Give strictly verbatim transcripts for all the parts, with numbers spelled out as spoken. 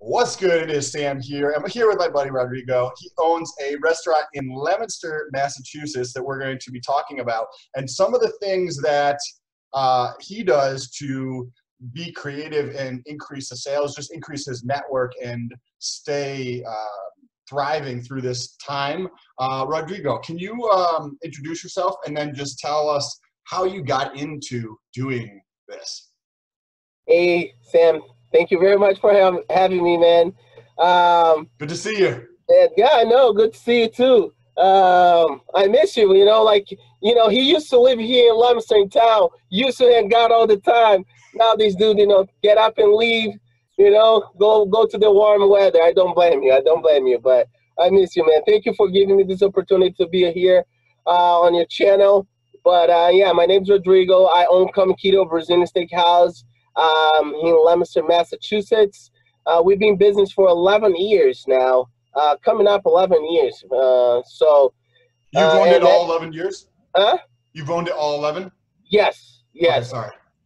What's good? It is Sam here. I'm here with my buddy Rodrigo. He owns a restaurant in Leominster, Massachusetts that we're going to be talking about, and some of the things that uh, he does to be creative and increase the sales, just increase his network and stay uh, thriving through this time. Uh, Rodrigo, can you um, introduce yourself and then just tell us how you got into doing this? Hey, Sam. Thank you very much for ha having me, man. Um, good to see you. Yeah, I know. Good to see you, too. Um, I miss you, you know, like, you know, he used to live here in Leominster in town, used to hang out all the time. Now this dude, you know, get up and leave, you know, go go to the warm weather. I don't blame you. I don't blame you, but I miss you, man. Thank you for giving me this opportunity to be here uh, on your channel. But, uh, yeah, my name's Rodrigo. I own Comequito Brazilian Steakhouse um, in Leominster, Massachusetts. Uh, we've been in business for eleven years now. Uh, coming up eleven years. Uh, so you've uh, owned it all that, eleven years? Huh? You've owned it all eleven? Yes. Yes. Okay,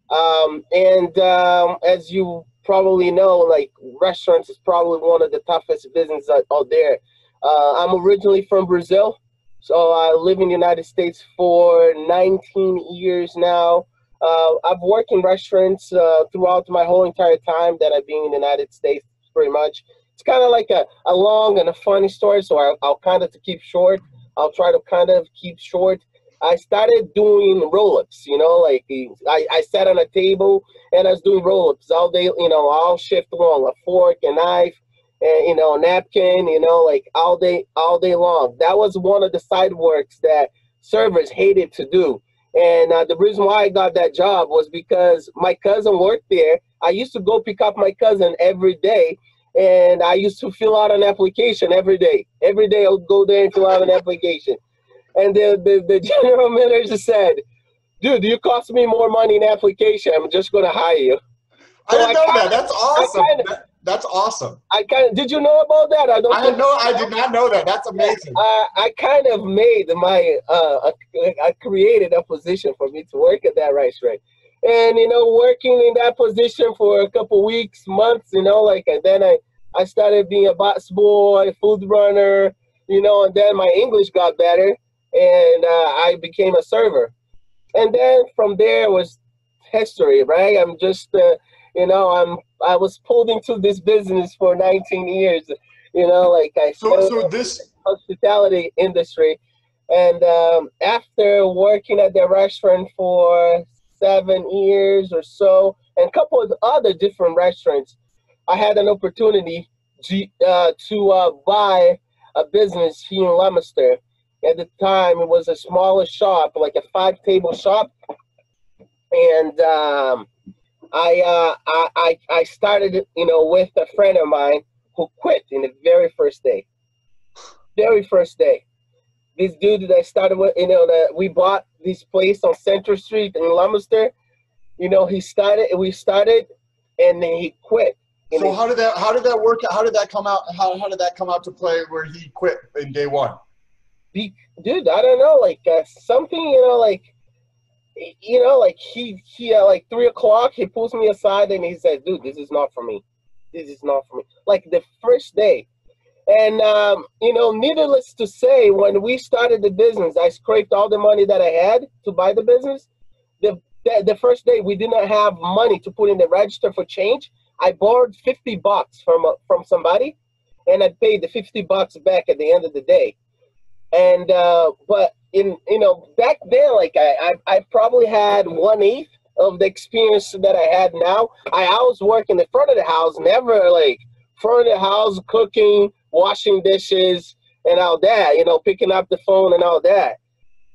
sorry. Um, and um, as you probably know, like restaurants is probably one of the toughest businesses out, out there. Uh, I'm originally from Brazil, so I live in the United States for nineteen years now. Uh, I've worked in restaurants uh, throughout my whole entire time that I've been in the United States, pretty much. It's kind of like a, a long and a funny story, so I, I'll kind of to keep short. I'll try to kind of keep short. I started doing roll-ups, you know, like I, I sat on a table and I was doing roll-ups all day, you know, all shift long, a fork, a knife, and, you know, napkin, you know, like all day, all day long. That was one of the side works that servers hated to do. And uh, the reason why I got that job was because my cousin worked there. I used to go pick up my cousin every day. And I used to fill out an application every day. Every day I would go there and fill out an application. And the, the, the general manager said, dude, you cost me more money in application. I'm just going to hire you. So I didn't I know kinda, that. That's awesome. Kinda, that, that's awesome. I kind of, did you know about that? I don't I know. I did not know that. That's amazing. I, I kind of made my, uh, I created a position for me to work at that restaurant. And, you know, working in that position for a couple weeks, months, you know, like, and then I, I started being a box boy, food runner, you know, and then my English got better and uh, I became a server. And then from there was history, right? I'm just, uh, you know, I'm, I was pulled into this business for nineteen years, you know, like I started so, so this in the hospitality industry. And um, after working at the restaurant for seven years or so, and a couple of other different restaurants, I had an opportunity to, uh, to uh, buy a business here in Leominster. At the time, it was a smaller shop, like a five-table shop, and um, I, uh, I, I I started, you know, with a friend of mine who quit in the very first day. Very first day. This dude that I started with, you know, that we bought this place on Central Street in Leominster, you know, he started, we started, and then he quit. And so how did that, how did that work out? How did that come out? How, how did that come out to play where he quit in day one? Be, dude, I don't know, like uh, something, you know, like, you know, like he, he at like three o'clock, he pulls me aside and he said, dude, this is not for me. This is not for me. Like the first day. And, um, you know, needless to say, when we started the business, I scraped all the money that I had to buy the business. The, the, the first day, we did not have money to put in the register for change. I borrowed fifty bucks from, uh, from somebody, and I paid the fifty bucks back at the end of the day. And, uh, but, in you know, back then, like, I, I, I probably had one-eighth of the experience that I had now. I always work in the front of the house, never, like, front of the house, cooking, washing dishes and all that, you know, picking up the phone and all that.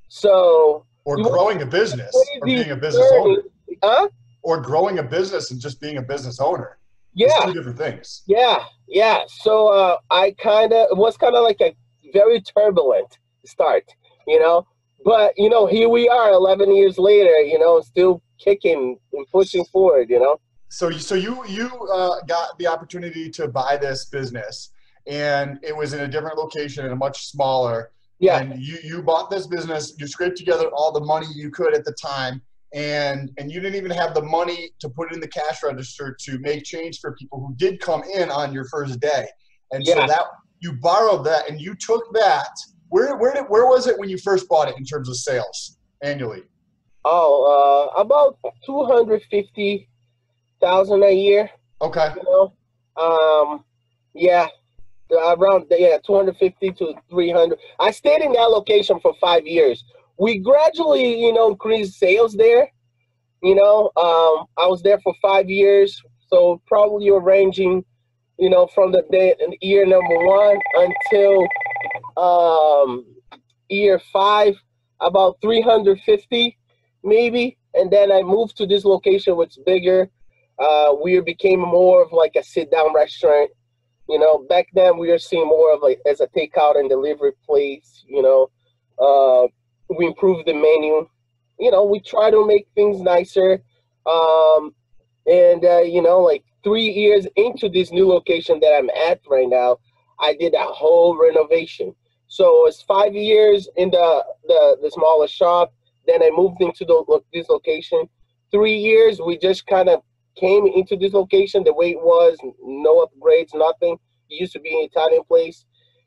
So or growing a business or being a business owner. Huh? Or growing a business and just being a business owner. Yeah. It's two different things. Yeah. Yeah. So uh, I kind of, it was kind of like a very turbulent start, you know, but you know, here we are eleven years later, you know, still kicking and pushing forward, you know? So, so you, you uh, got the opportunity to buy this business. And it was in a different location and a much smaller. Yeah. And you, you bought this business, you scraped together all the money you could at the time, and and you didn't even have the money to put in the cash register to make change for people who did come in on your first day. And yeah. so that you borrowed that and you took that. Where where did, where was it when you first bought it in terms of sales annually? Oh, uh, about two hundred fifty thousand a year. Okay. You know, um, yeah, around yeah two hundred fifty to three hundred. I stayed in that location for five years. We gradually, you know, increased sales there. You know, um, I was there for five years, so probably you're ranging, you know, from the day and year number one until um, year five, about three hundred fifty maybe. And then I moved to this location, which is bigger. Uh, we became more of like a sit-down restaurant. You know, back then we were seeing more of like as a takeout and delivery place. You know, uh, we improved the menu. You know, we try to make things nicer. Um, and, uh, you know, like three years into this new location that I'm at right now, I did a whole renovation. So it's five years in the, the, the smaller shop. Then I moved into the, this location. Three years, we just kind of came into this location the way it was, no upgrades, nothing. It used to be an Italian place.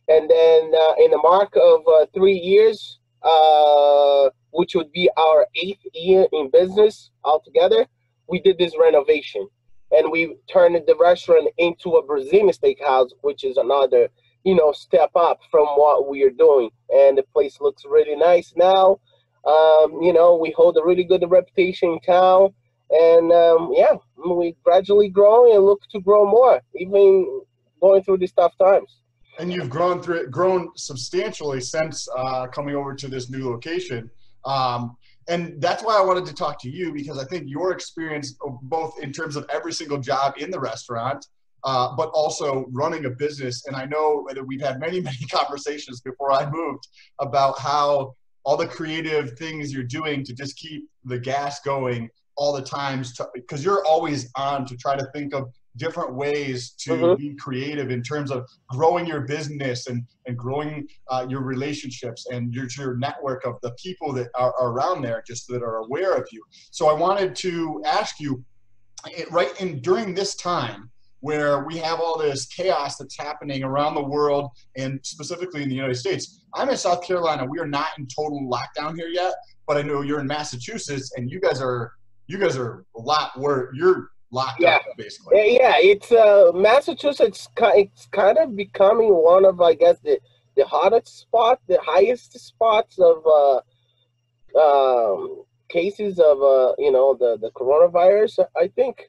And then uh, in the mark of uh, three years, uh, which would be our eighth year in business altogether, we did this renovation. And we turned the restaurant into a Brazilian steakhouse, which is another, you know, step up from what we are doing. And the place looks really nice now. Um, you know, we hold a really good reputation in town. And, um, yeah, we gradually grow and look to grow more, even going through these tough times. And you've grown through it, grown substantially since uh, coming over to this new location. Um, And that's why I wanted to talk to you, because I think your experience, both in terms of every single job in the restaurant, uh, but also running a business. And I know that we've had many, many conversations before I moved about how all the creative things you're doing to just keep the gas going all the time, because you're always on to try to think of different ways to mm-hmm. be creative in terms of growing your business and, and growing uh, your relationships and your, your network of the people that are, are around there, just that are aware of you. So I wanted to ask you, it, right in during this time where we have all this chaos that's happening around the world and specifically in the United States. I'm in South Carolina. We are not in total lockdown here yet, but I know you're in Massachusetts and you guys are, you guys are a lot worse. You're locked yeah. up, basically. Yeah, it's uh, Massachusetts. It's kind of becoming one of, I guess, the the hottest spot, the highest spots of uh, um, cases of uh, you know the the coronavirus, I think.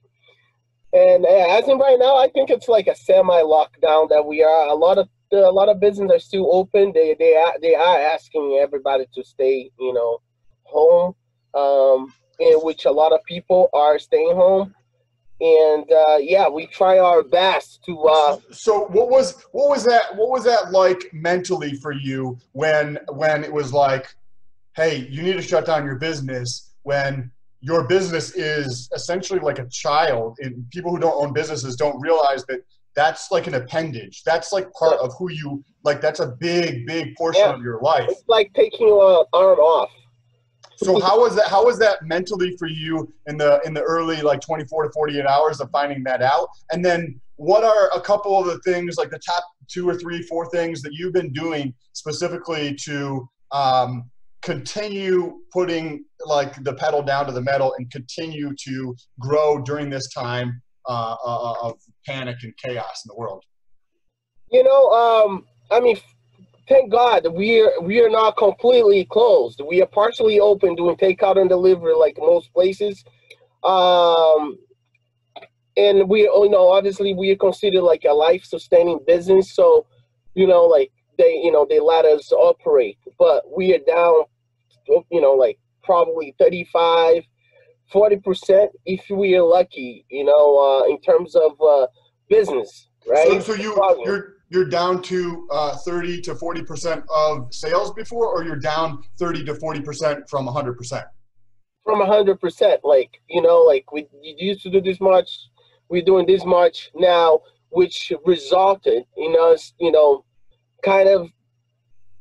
And as in right now, I think it's like a semi lockdown that we are. A lot of a lot of businesses are still open. They they are, they are asking everybody to stay, you know, home, um, in which a lot of people are staying home. And uh, yeah, we try our best to. Uh, so what was what was that? What was that like mentally for you when when it was like, hey, you need to shut down your business when your business is essentially like a child, and people who don't own businesses don't realize that that's like an appendage. That's like part yeah. of who you like. That's a big big portion yeah. of your life. It's like taking an arm off. So how was that? How was that mentally for you in the in the early like twenty-four to forty-eight hours of finding that out? And then what are a couple of the things, like the top two or three, four things that you've been doing specifically to um, continue putting like the pedal down to the metal and continue to grow during this time uh, of panic and chaos in the world? You know, um, I mean. Thank God we are, we are not completely closed. We are partially open, doing takeout and delivery like most places. Um, and we, you know, obviously we are considered like a life-sustaining business. So, you know, like they, you know, they let us operate. But we are down, you know, like probably thirty-five, forty percent if we are lucky, you know, uh, in terms of uh, business, right? So, so you, you're... You're down to uh, thirty to forty percent of sales before, or you're down thirty to forty percent from one hundred percent? From one hundred percent. Like, you know, like we used to do this much, we're doing this much now, which resulted in us, you know, kind of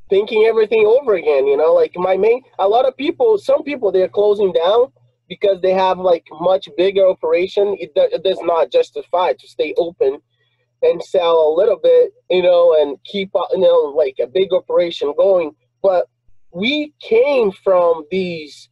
thinking everything over again, you know, like my main, a lot of people, some people, they're closing down because they have like much bigger operation, it, do, it does not justify to stay open and sell a little bit, you know, and keep, you know, like a big operation going. But we came from these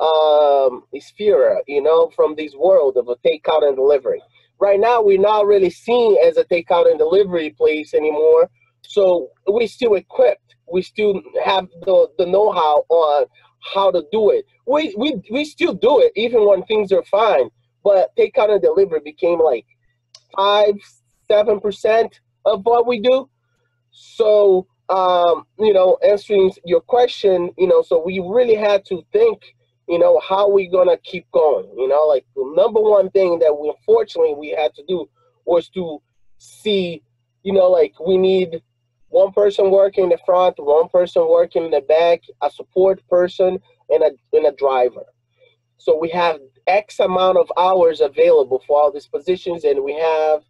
um, sphere, you know, from this world of a takeout and delivery. Right now, we're not really seen as a takeout and delivery place anymore. So we're still equipped. We still have the, the know-how on how to do it. We, we, we still do it even when things are fine. But takeout and delivery became like five, seven percent of what we do. So, um, you know, answering your question, you know, so we really had to think, you know, how we gonna keep going. You know, like the number one thing that we unfortunately we had to do was to see, you know, like we need one person working in the front, one person working in the back, a support person, and a, and a driver. So we have X amount of hours available for all these positions, and we have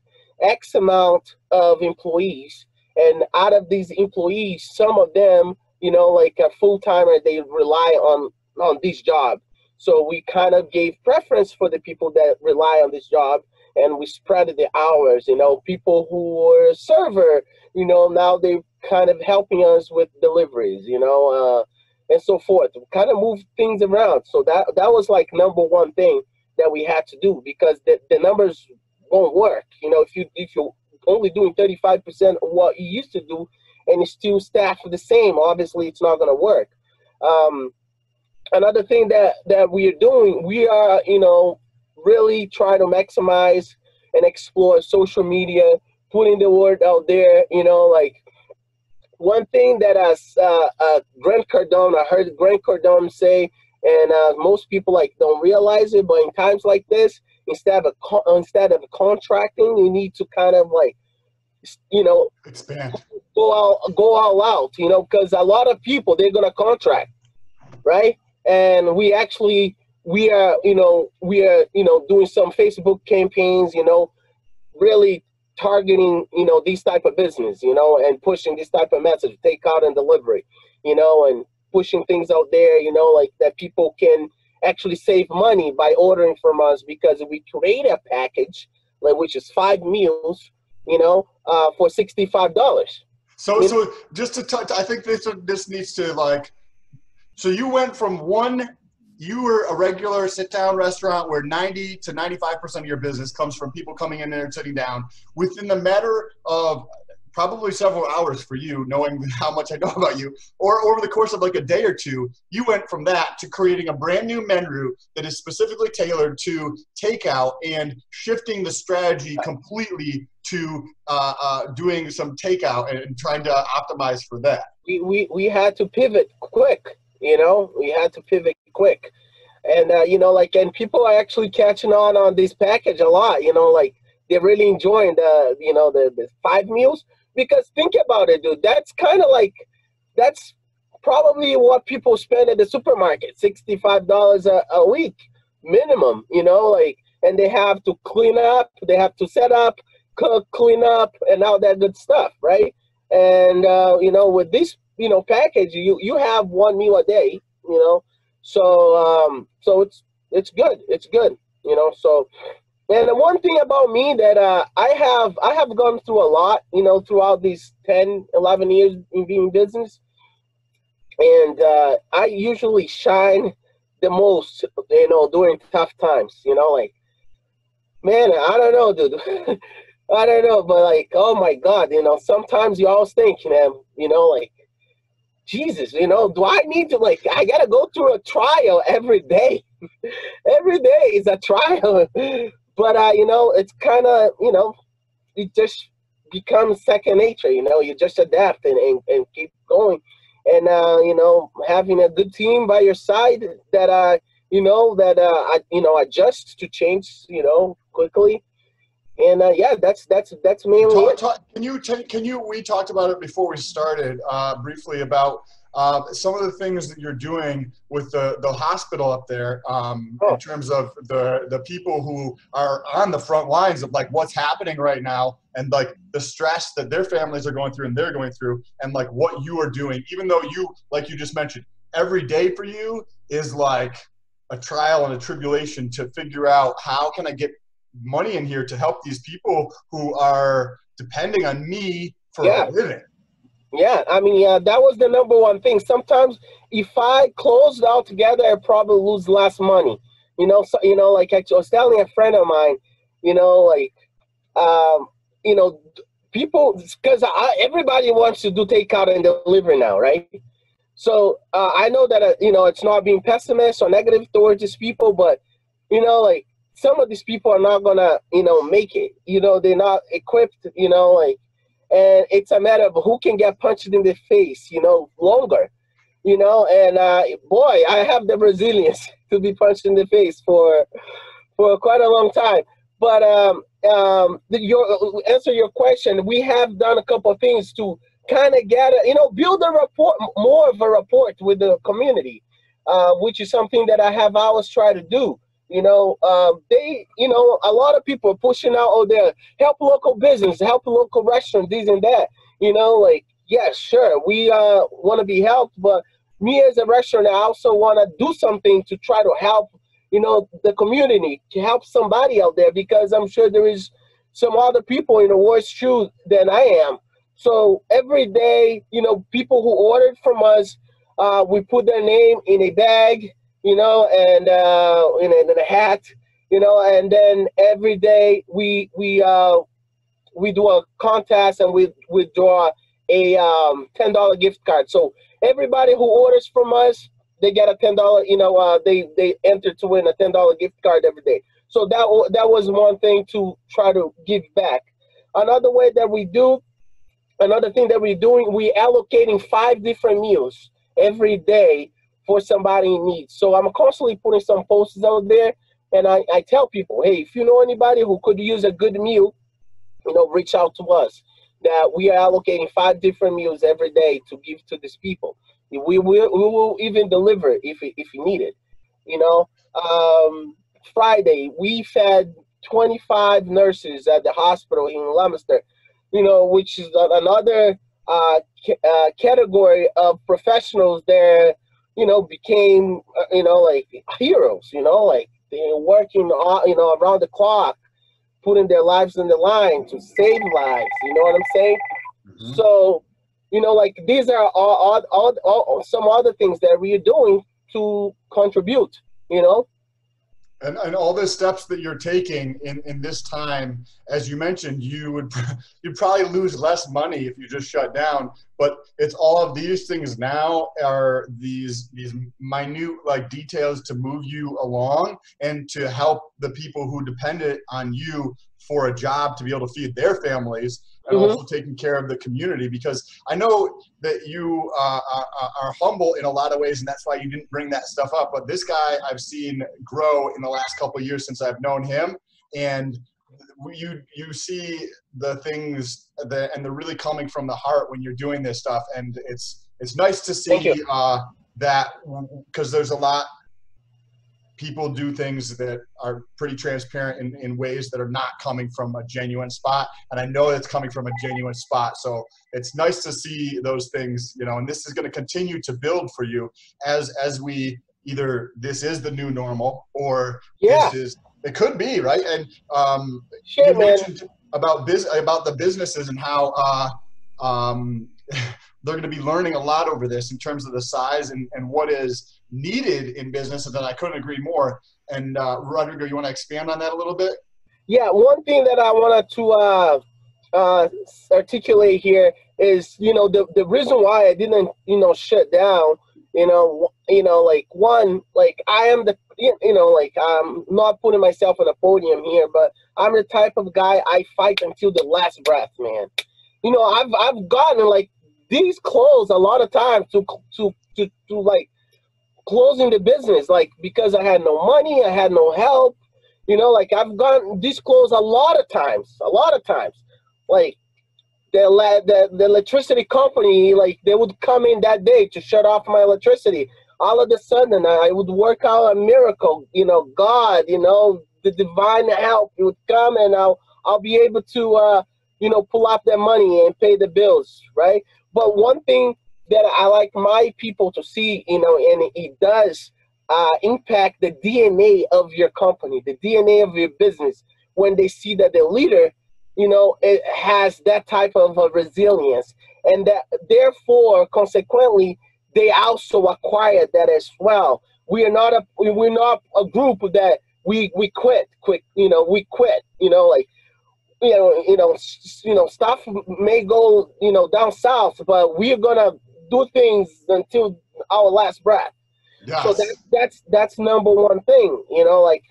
X amount of employees. And out of these employees, some of them, you know, like a full-timer, they rely on, on this job. So we kind of gave preference for the people that rely on this job, and we spread the hours, you know, people who were a server, you know, now they're kind of helping us with deliveries, you know, uh, and so forth. We kind of moved things around. So that, that was like number one thing that we had to do, because the, the numbers won't work. You know, if, you, if you're only doing thirty-five percent of what you used to do and it's still staffed the same, obviously it's not going to work. Um, another thing that, that we are doing, we are, you know, really try to maximize and explore social media, putting the word out there. You know, like one thing that as uh, uh, Grant Cardone, I heard Grant Cardone say, and uh, most people like don't realize it, but in times like this, instead of a, instead of contracting, you need to kind of like, you know, expand, go all go all out. You know, because a lot of people they're gonna contract, right? And we actually. We are, you know, we are, you know, doing some Facebook campaigns, you know, really targeting, you know, these type of business, you know, and pushing this type of message, takeout and delivery, you know, and pushing things out there, you know, like that people can actually save money by ordering from us, because we create a package, like, which is five meals, you know, uh, for sixty-five dollars. So, so just to touch, I think this, this needs to like, so you went from one. You were a regular sit-down restaurant where ninety to ninety-five percent of your business comes from people coming in there and sitting down. Within the matter of probably several hours for you, knowing how much I know about you, or over the course of like a day or two, you went from that to creating a brand new menu that is specifically tailored to takeout and shifting the strategy completely to uh, uh, doing some takeout and trying to optimize for that. We, we, we had to pivot quick. You know, we had to pivot quick. And, uh, you know, like, and people are actually catching on on this package a lot, you know, like they're really enjoying the, you know, the, the five meals, because think about it, dude, that's kind of like, that's probably what people spend at the supermarket, sixty-five dollars a, a week minimum, you know, like, and they have to clean up, they have to set up, cook, clean up, and all that good stuff, right? And, uh, you know, with this, you know, package, you you have one meal a day, you know, so um so it's it's good, it's good, you know. So, and the one thing about me that uh i have i have gone through a lot, you know, throughout these ten eleven years in being in business, and uh I usually shine the most, you know, during tough times, you know, like, man, I don't know, dude. I don't know, but like, oh my God, you know, sometimes you always think, man, you know, like, Jesus, you know, do I need to, like, I got to go through a trial every day. Every day is a trial. But, uh, you know, it's kind of, you know, it just becomes second nature, you know. You just adapt and, and, and keep going. And, uh, you know, having a good team by your side that, uh, you know, that, uh, I, you know, adjusts to change, you know, quickly. And uh, yeah, that's that's that's mainly talk, it. Talk, can you t can you? We talked about it before we started uh, briefly about uh, some of the things that you're doing with the the hospital up there um, oh. in terms of the the people who are on the front lines of like what's happening right now and like the stress that their families are going through and they're going through and like what you are doing. Even though you, like you just mentioned, every day for you is like a trial and a tribulation to figure out how can I get money in here to help these people who are depending on me for yeah. a living. Yeah, I mean, yeah, that was the number one thing. Sometimes if I closed out together, I probably lose less money. You know, so, you know, like I was telling a friend of mine, you know, like, um, you know, people, because everybody wants to do takeout and delivery now, right? So uh, I know that, uh, you know, it's not being pessimist or negative towards these people, but, you know, like, some of these people are not going to, you know, make it. You know, they're not equipped, you know, like, and it's a matter of who can get punched in the face, you know, longer, you know, and uh, boy, I have the resilience to be punched in the face for for quite a long time. But um, um, your answer your question, we have done a couple of things to kind of get, a, you know, build a rapport, more of a rapport with the community, uh, which is something that I have always tried to do. You know, um, they, you know, a lot of people are pushing out, oh, they're help local business, help local restaurant, this and that. You know, like, yeah, sure, we uh, want to be helped, but me as a restaurant, I also want to do something to try to help, you know, the community, to help somebody out there, because I'm sure there is some other people in a worse shoe than I am. So every day, you know, people who ordered from us, uh, we put their name in a bag, you know, and uh, in, a, in a hat, you know, and then every day we we uh, we do a contest and we withdraw a um, ten dollar gift card. So everybody who orders from us, they get a ten dollar, you know, uh, they they enter to win a ten dollar gift card every day. So that that was one thing to try to give back. Another way that we do, another thing that we're doing, we're allocating five different meals every day for somebody in need. So I'm constantly putting some posts out there, and I, I tell people, hey, if you know anybody who could use a good meal, you know, reach out to us. That we are allocating five different meals every day to give to these people. We will, we will even deliver if if you need it. You know, um, Friday we fed twenty-five nurses at the hospital in Leominster. You know, which is another uh, c uh, category of professionals there. You know, became, you know, like heroes, you know, like they're working, you know, around the clock, putting their lives on the line to save lives, you know what I'm saying? Mm-hmm. So, you know, like these are all, all, all, all some other things that we're doing to contribute, you know? And, and all the steps that you're taking in, in this time, as you mentioned, you would you'd probably lose less money if you just shut down. But it's all of these things now are these these minute like details to move you along and to help the people who depended on you for a job to be able to feed their families, and mm-hmm. also taking care of the community, because I know that you uh, are, are humble in a lot of ways, and that's why you didn't bring that stuff up. But this guy I've seen grow in the last couple of years since I've known him, and you you see the things that, and they're really coming from the heart when you're doing this stuff, and it's it's nice to see uh, that, because there's a lot. People do things that are pretty transparent in, in ways that are not coming from a genuine spot. And I know it's coming from a genuine spot. So it's nice to see those things, you know, and this is going to continue to build for you as, as we either, this is the new normal, or yeah. this is, it could be, right? And um, sure, you mentioned about this, about the businesses and how uh, um, they're going to be learning a lot over this in terms of the size and, and what is needed in business, and that I couldn't agree more. And uh, Rodrigo, you want to expand on that a little bit? Yeah, one thing that I wanted to uh, uh, articulate here is, you know, the, the reason why I didn't, you know, shut down, you know, you know, like one, like I am the, you know, like I'm not putting myself on a podium here, but I'm the type of guy, I fight until the last breath, man. You know, I've, I've gotten like these clothes a lot of times to, to, to, to like, closing the business, like, because I had no money, I had no help, you know, like I've gotten this close a lot of times, a lot of times, like the, the, the electricity company, like they would come in that day to shut off my electricity. All of a sudden I would work out a miracle, you know, God, you know, the divine help, it would come and I'll, I'll be able to, uh, you know, pull off that money and pay the bills, right? But one thing that I like my people to see, you know, and it does uh, impact the D N A of your company, the D N A of your business, when they see that the leader, you know, it has that type of uh, resilience, and that therefore, consequently, they also acquire that as well. We are not a we're not a group that we we quit quick. You know, we quit. You know, like you know, you know, you know, stuff may go you know down south, but we're gonna do things until our last breath. Yes. So that, that's that's number one thing. You know, like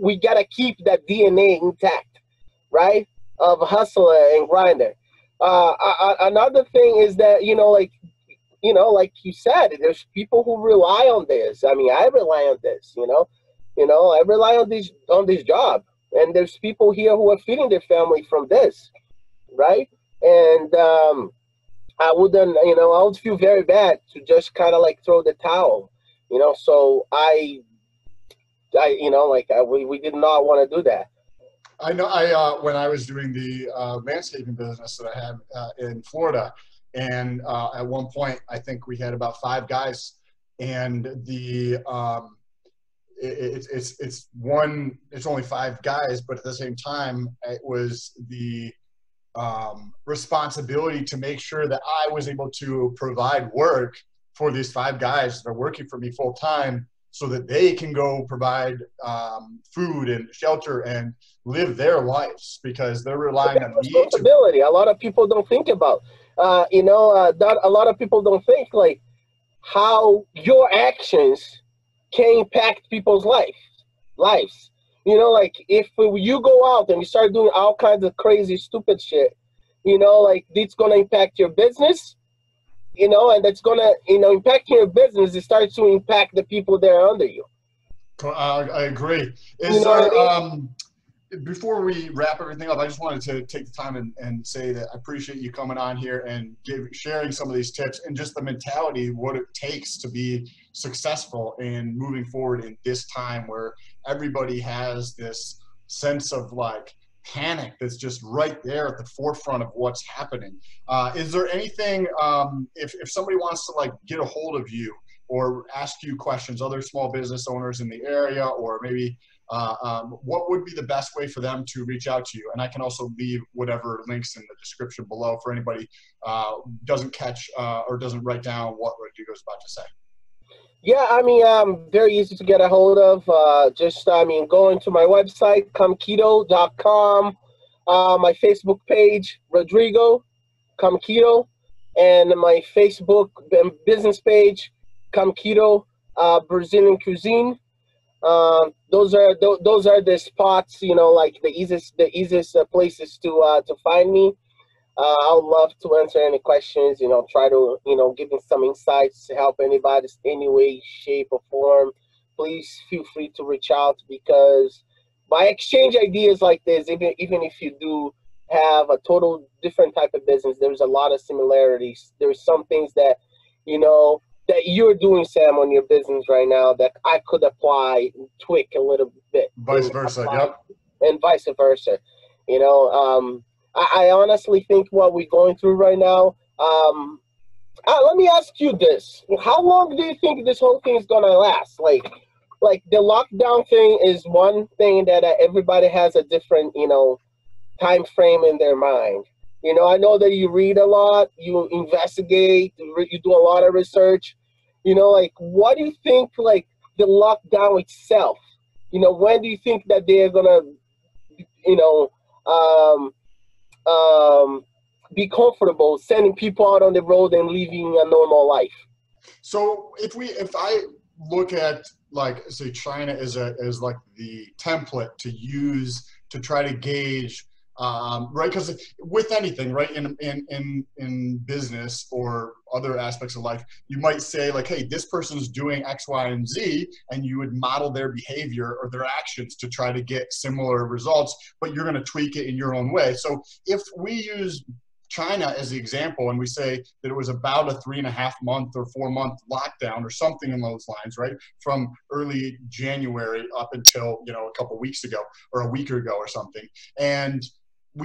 we gotta keep that D N A intact, right? Of hustler and grinder. Uh, I, I, another thing is that you know, like. You know, like you said, there's people who rely on this. I mean, I rely on this, you know, you know, I rely on this, on this job. And there's people here who are feeding their family from this. Right. And um, I wouldn't, you know, I would feel very bad to just kind of like throw the towel, you know, so I, I, you know, like I, we, we did not want to do that. I know I, uh, when I was doing the uh, landscaping business that I had uh, in Florida, and uh, at one point, I think we had about five guys, and the um, it, it's it's one it's only five guys, but at the same time, it was the um, responsibility to make sure that I was able to provide work for these five guys that are working for me full time, so that they can go provide um, food and shelter and live their lives because they're relying on me. Responsibility. A lot of people don't think about. Uh, you know, uh, that a lot of people don't think like how your actions can impact people's life, lives. You know, like if you go out and you start doing all kinds of crazy, stupid shit, you know, like it's going to impact your business, you know, and it's going to, you know, impact your business. It starts to impact the people that are under you. I, I agree. Is you know there, I mean? um, Before we wrap everything up, I just wanted to take the time and, and say that I appreciate you coming on here and give, sharing some of these tips and just the mentality, what it takes to be successful in moving forward in this time where everybody has this sense of like panic that's just right there at the forefront of what's happening. Uh, is there anything, um, if, if somebody wants to like get a hold of you or ask you questions, other small business owners in the area or maybe Uh, um, what would be the best way for them to reach out to you? And I can also leave whatever links in the description below for anybody uh, doesn't catch uh, or doesn't write down what Rodrigo's about to say. Yeah, I mean, um, very easy to get a hold of. Uh, just, I mean, going to my website, Comequito dot com, uh, my Facebook page, Rodrigo Comequito, and my Facebook business page, Comequito uh, Brazilian Cuisine. Um, those are th those are the spots, you know, like the easiest the easiest uh, places to uh, to find me. Uh, I would love to answer any questions, you know, try to, you know, give me some insights to help anybody any way, shape or form. Please feel free to reach out because by exchange ideas like this, even even if you do have a total different type of business, there's a lot of similarities. There's some things that, you know, that you're doing, Sam, on your business right now that I could apply and tweak a little bit. Vice versa, yep. And vice versa. You know, um, I, I honestly think what we're going through right now, um, uh, let me ask you this. How long do you think this whole thing is going to last? Like, like the lockdown thing is one thing that uh, everybody has a different, you know, time frame in their mind. You know, I know that you read a lot, you investigate, you do a lot of research. You know, like, what do you think, like, the lockdown itself? You know, when do you think that they're going to, you know, um, um, be comfortable sending people out on the road and living a normal life? So if we, if I look at, like, say China is, a, is like, the template to use to try to gauge Um, right, because with anything, right, in, in in in business or other aspects of life, you might say like, "Hey, this person's doing X, Y, and Z," and you would model their behavior or their actions to try to get similar results. But you're going to tweak it in your own way. So if we use China as the example, and we say that it was about a three and a half month or four month lockdown or something in those lines, right? From early January up until you know a couple weeks ago or a week ago or something, and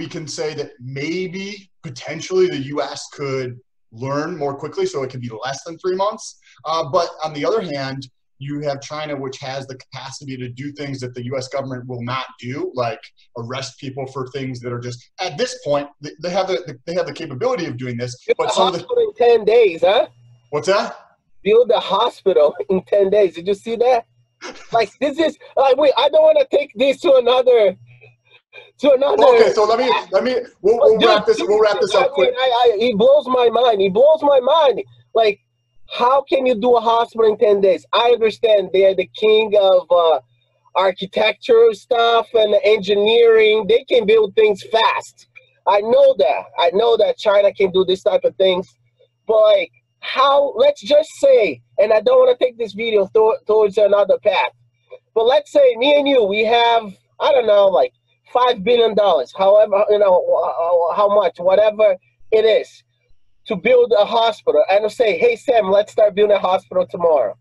we can say that maybe potentially the U S could learn more quickly, so it could be less than three months. Uh, but on the other hand, You have China, which has the capacity to do things that the U S government will not do, like arrest people for things that are just, at this point, they have the, they have the capability of doing this. Build but a some hospital of the, in ten days, huh? What's that? Build a hospital in ten days. Did you see that? Like, this is, like, wait, I don't want to take this to another, to another. Okay, so let me, let me, we'll, we'll Dude, wrap this, we'll wrap this up I quick. Mean, I, I, it blows my mind. It blows my mind. Like, how can you do a hospital in ten days? I understand they are the king of uh, architecture stuff and engineering. They can build things fast. I know that. I know that China can do this type of things. But like, how, let's just say, and I don't want to take this video th towards another path, but let's say me and you, we have, I don't know, like five billion dollars, however, you know, how much, whatever it is, to build a hospital, and say, hey, Sam, let's start building a hospital tomorrow.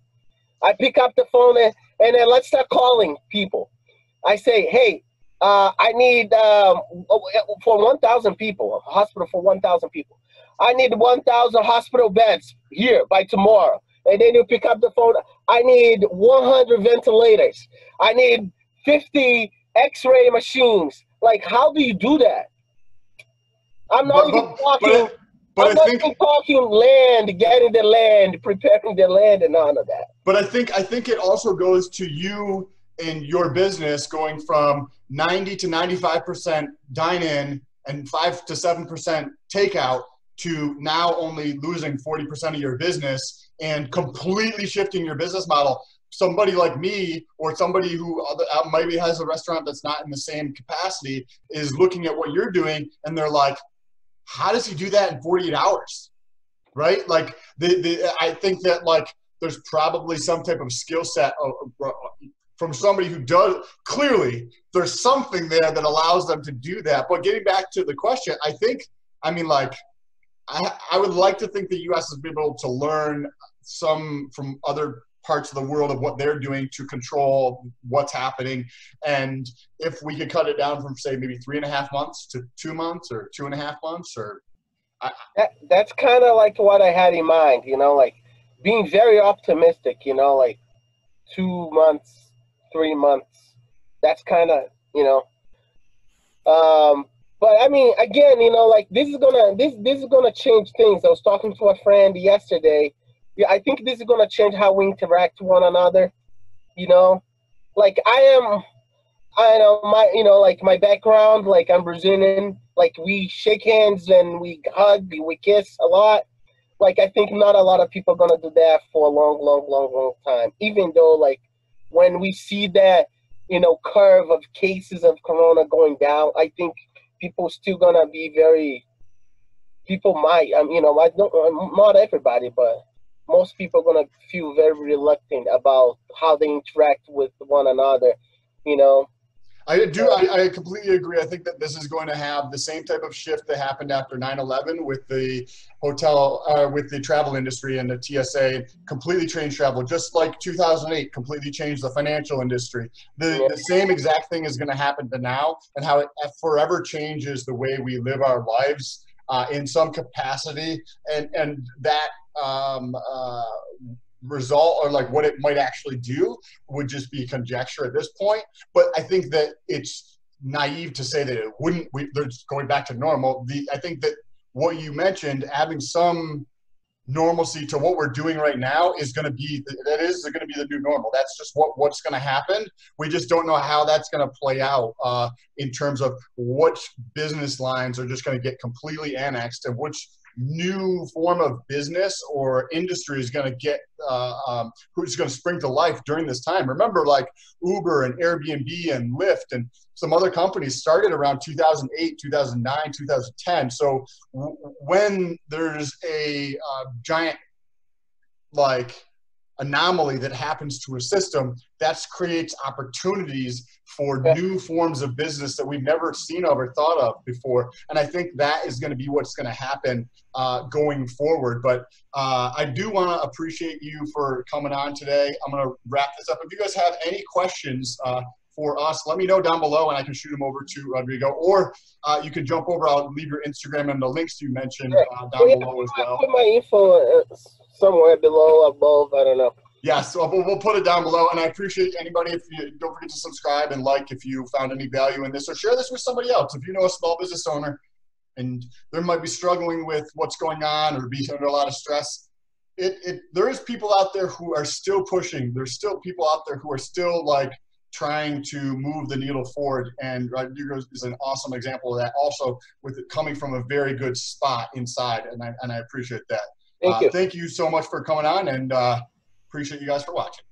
I pick up the phone, and, and then let's start calling people. I say, hey, uh, I need, um, for one thousand people, a hospital for one thousand people, I need one thousand hospital beds here by tomorrow. And then you pick up the phone, I need one hundred ventilators. I need fifty x-ray machines. Like, how do you do that? I'm not but, even talking... But, But I'm I think talking land, getting the land, preparing the land, and all of that. But I think I think it also goes to you and your business going from ninety to ninety-five percent dine-in and five to seven percent takeout to now only losing forty percent of your business and completely shifting your business model. Somebody like me or somebody who maybe has a restaurant that's not in the same capacity is looking at what you're doing and they're like, how does he do that in forty-eight hours, right? Like, the, the, I think that, like, there's probably some type of skill set from somebody who does – clearly, there's something there that allows them to do that. But getting back to the question, I think – I mean, like, I, I would like to think the U S has been able to learn some from other parts of the world of what they're doing to control what's happening. And if we could cut it down from, say, maybe three and a half months to two months or two and a half months or I, that, that's kind of like what I had in mind, you know, like being very optimistic, you know, like two months, three months, that's kind of, you know, um, but I mean, again, you know, like this is gonna, this, this is gonna change things. I was talking to a friend yesterday. Yeah, I think this is going to change how we interact with one another, you know, like I am, I know my, you know, like my background, like I'm Brazilian, like we shake hands and we hug, we kiss a lot. Like, I think not a lot of people are going to do that for a long, long, long, long time, even though like when we see that, you know, curve of cases of Corona going down, I think people still going to be very, people might, um, you know, I don't, not everybody, but most people are going to feel very reluctant about how they interact with one another, you know. I do. I, I completely agree. I think that this is going to have the same type of shift that happened after nine eleven with the hotel, uh, with the travel industry and the T S A, completely changed travel, just like two thousand eight completely changed the financial industry. The, yeah. the same exact thing is going to happen to now and how it forever changes the way we live our lives uh, in some capacity. And, and that, um uh result or like what it might actually do would just be conjecture at this point, but I think that it's naive to say that it wouldn't we, they're just going back to normal. The I think that what you mentioned, having some normalcy to what we're doing right now is going to be that is going to be the new normal. That's just what what's going to happen. We just don't know how that's going to play out uh in terms of which business lines are just going to get completely annexed and which new form of business or industry is going to get uh, um, who's going to spring to life during this time. Remember, like Uber and Airbnb and Lyft and some other companies started around two thousand eight, two thousand nine, two thousand ten. So w when there's a uh, giant like anomaly that happens to a system, that creates opportunities for new forms of business that we've never seen of or thought of before. And I think that is going to be what's going to happen uh, going forward. But uh, I do want to appreciate you for coming on today. I'm going to wrap this up. If you guys have any questions uh, for us, let me know down below and I can shoot them over to Rodrigo. Or uh, you can jump over. I'll leave your Instagram and the links you mentioned uh, down well, yeah, below as well. I'll put my info somewhere below, above, I don't know. Yeah, so we'll, we'll put it down below. And I appreciate anybody. If you don't forget to subscribe and like if you found any value in this, or share this with somebody else. If you know a small business owner and they might be struggling with what's going on or be under a lot of stress, it, it there is people out there who are still pushing. There's still people out there who are still like trying to move the needle forward. And Rodrigo is an awesome example of that, also with it coming from a very good spot inside. And I, and I appreciate that. Thank, uh, you. thank you so much for coming on, and uh, appreciate you guys for watching.